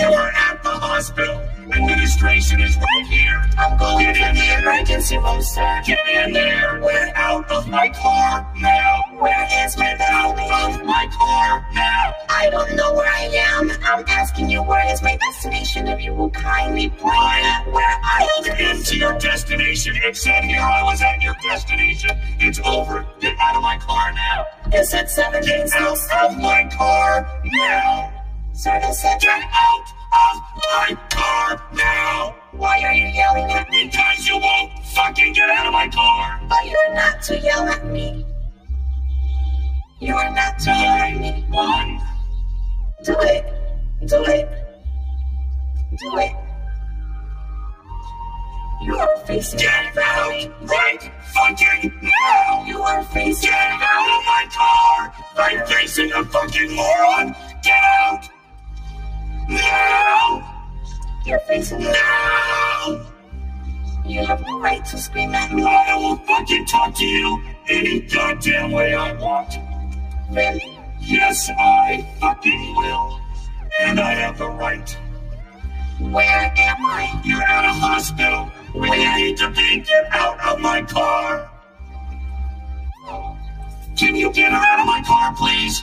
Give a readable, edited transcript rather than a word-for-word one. You are at the hospital. Administration is right here. Uncle, get in the emergency room, sir. Get in there. We're out of my car now. Where is my out of my car now? I don't know where I am. I'm asking you, where is my destination? If you will kindly point out where I am. Pulled into your destination. It said here I was at your destination. It's over. Get out of my car now. It said 7 days. Get out of my car now. Sir, they said get out of my car now. Why are you yelling at me? Because you won't fucking get out of my car. But you're not to yell at me. You are not to yell at me. One. Do it. Do it. Do it. You are facing. Get out right fucking now. You are facing. Get out of my car. I'm facing a fucking moron. Get out. Now! You're facing now! You have no right to scream at me. I will fucking talk to you any goddamn way I want. Really? Yes, I fucking will. And I have the right. Where am I? You're at a hospital. Where you need to be. Get out of my car. Can you get her out of my car, please?